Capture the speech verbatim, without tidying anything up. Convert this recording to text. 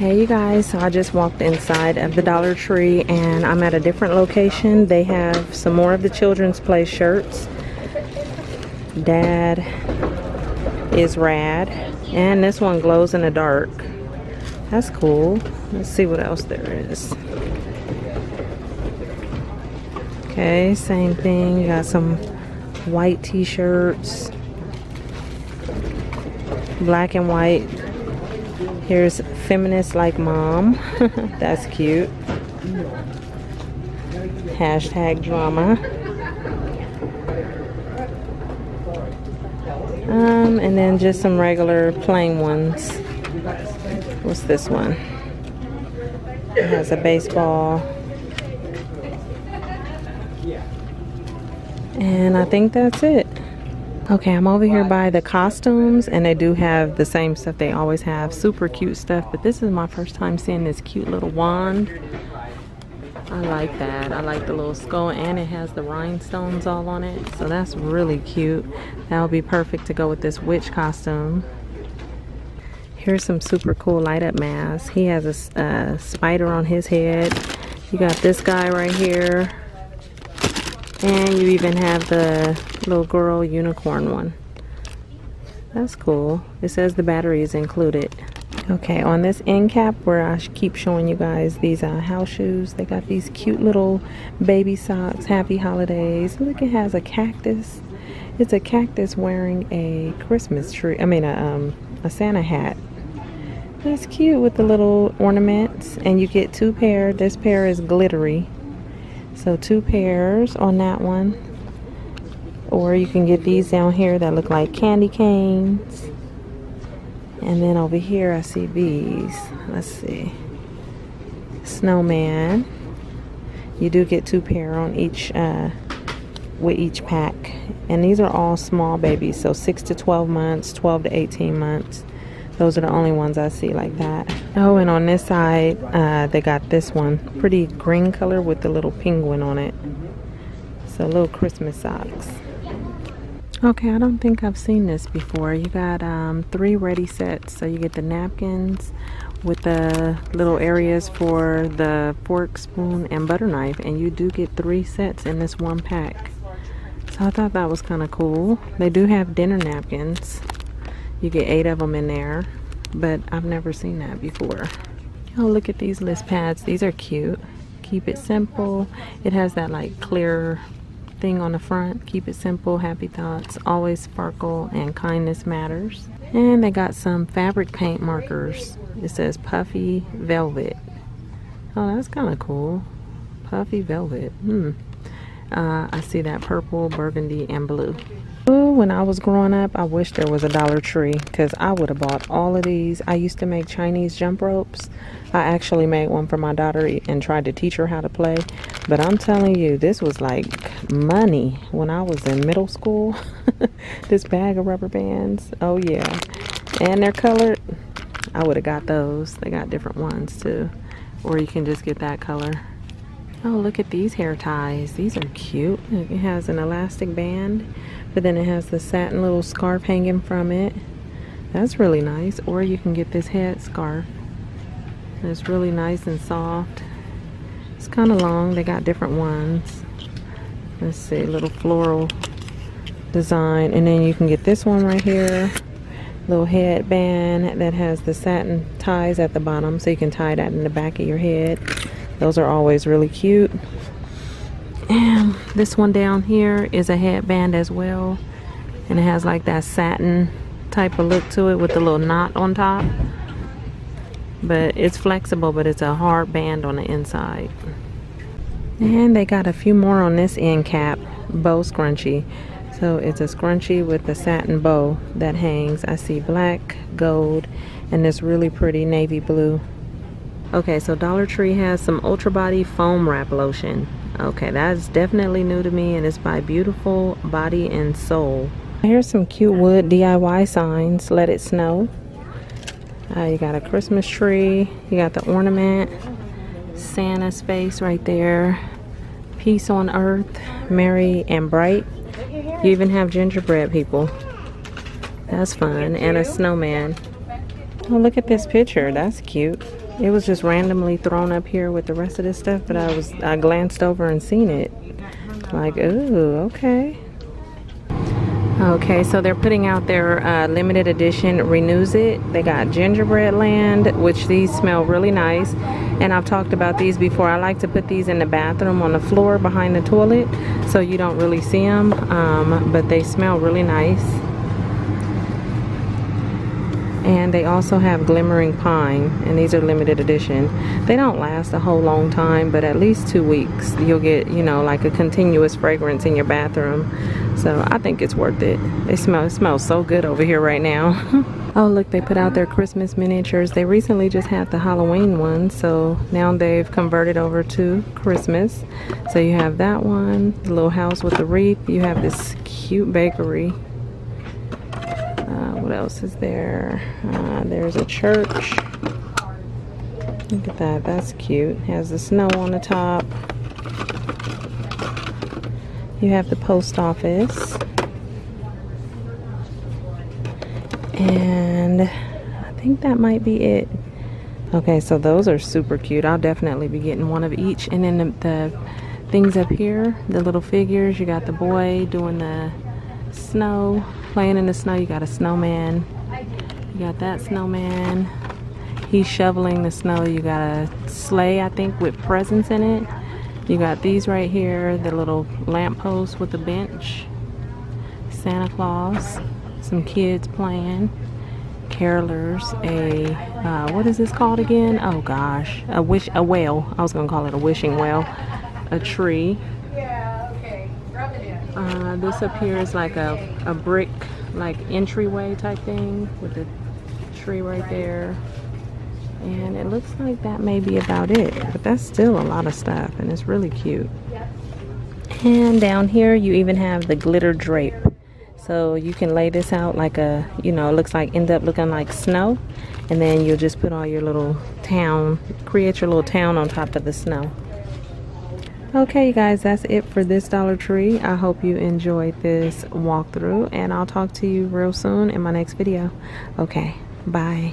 Hey you guys, so I just walked inside of the Dollar Tree and I'm at a different location. They have some more of the children's play shirts. Dad is rad. And this one glows in the dark. That's cool. Let's see what else there is. Okay, same thing. Got some white t-shirts. Black and white. Here's feminist like mom. That's cute. Hashtag drama. Um, and then just some regular plain ones. What's this one? It has a baseball. And I think that's it. Okay, I'm over here by the costumes and they do have the same stuff they always have. Super cute stuff, but this is my first time seeing this cute little wand. I like that. I like the little skull and it has the rhinestones all on it. So that's really cute. That would be perfect to go with this witch costume. Here's some super cool light up masks. He has a uh, spider on his head. You got this guy right here. And you even have the little girl unicorn one. That's cool. It says the battery is included. Okay, on this end cap where I keep showing you guys these uh, house shoes, they got these cute little baby socks. Happy holidays. Look, it has a cactus. It's a cactus wearing a Christmas tree. I mean, a, um, a Santa hat. That's cute with the little ornaments. And you get two pair. This pair is glittery. So two pairs on that one. Or you can get these down here that look like candy canes. And then over here I see these. Let's see. Snowman. You do get two pair on each, uh, with each pack. And these are all small babies. So six to twelve months, twelve to eighteen months. Those are the only ones I see like that. Oh, and on this side, uh, they got this one. Pretty green color with the little penguin on it. So little Christmas socks. Okay, I don't think I've seen this before. You got um, three ready sets. So you get the napkins with the little areas for the fork, spoon, and butter knife. And you do get three sets in this one pack. So I thought that was kind of cool. They do have dinner napkins. You get eight of them in there, but I've never seen that before. Oh, look at these list pads. These are cute. Keep it simple. It has that like clear thing on the front. Keep it simple, happy thoughts, always sparkle, and kindness matters. And they got some fabric paint markers. It says puffy velvet. Oh, that's kind of cool. Puffy velvet. Hmm. Uh, I see that purple, burgundy, and blue. Ooh, when I was growing up, I wish there was a Dollar Tree because I would have bought all of these. I used to make Chinese jump ropes. I actually made one for my daughter and tried to teach her how to play. But I'm telling you, this was like money when I was in middle school. This bag of rubber bands. Oh, yeah. And they're colored. I would have got those. They got different ones, too. Or you can just get that color. Oh, look at these hair ties. These are cute. It has an elastic band, but then it has the satin little scarf hanging from it. That's really nice. Or you can get this head scarf. And it's really nice and soft. It's kind of long. They got different ones. Let's see, little floral design. And then you can get this one right here. Little headband that has the satin ties at the bottom, so you can tie that in the back of your head. Those are always really cute. And this one down here is a headband as well. And it has like that satin type of look to it with a little knot on top. But it's flexible, but it's a hard band on the inside. And they got a few more on this end cap, bow scrunchie. So it's a scrunchie with a satin bow that hangs. I see black, gold, and this really pretty navy blue. Okay, so Dollar Tree has some Ultra Body Foam Wrap Lotion. Okay, that's definitely new to me, and it's by Beautiful Body and Soul. Here's some cute wood D I Y signs. Let it snow. Uh, you got a Christmas tree. You got the ornament. Santa's face right there. Peace on earth. Merry and bright. You even have gingerbread people. That's fun. And a snowman. Oh, look at this picture. That's cute. It was just randomly thrown up here with the rest of this stuff, but I was I glanced over and seen it. Like, ooh, okay. Okay, so they're putting out their uh, limited edition Renews It. They got Gingerbread Land, which these smell really nice. And I've talked about these before. I like to put these in the bathroom on the floor behind the toilet so you don't really see them, um, but they smell really nice. And they also have Glimmering Pine, and these are limited edition. They don't last a whole long time, but at least two weeks you'll get, you know, like a continuous fragrance in your bathroom. So I think it's worth it. It smells, it smells so good over here right now. Oh, look, they put out their Christmas miniatures. They recently just had the Halloween one, so now they've converted over to Christmas. So you have that one, the little house with the wreath. You have this cute bakery. What else is there? Uh, there's a church. Look at that. That's cute. Has the snow on the top. You have the post office. And I think that might be it. Okay, so those are super cute. I'll definitely be getting one of each. And then the, the things up here, the little figures. You got the boy doing the snow, playing in the snow. You got a snowman. You got that snowman. He's shoveling the snow. You got a sleigh, I think, with presents in it. You got these right here, the little lamppost with the bench. Santa Claus. Some kids playing. Carolers. A, uh, what is this called again? Oh gosh. A wish, a well. I was going to call it a wishing well. A tree. Uh, this up here is like a, a brick, like entryway type thing with a tree right there. And it looks like that may be about it, but that's still a lot of stuff and it's really cute. And down here you even have the glitter drape. So you can lay this out like a, you know, it looks like, end up looking like snow. And then you'll just put all your little town, create your little town on top of the snow. Okay, you guys, that's it for this Dollar Tree. I hope you enjoyed this walkthrough, and I'll talk to you real soon in my next video. Okay, bye.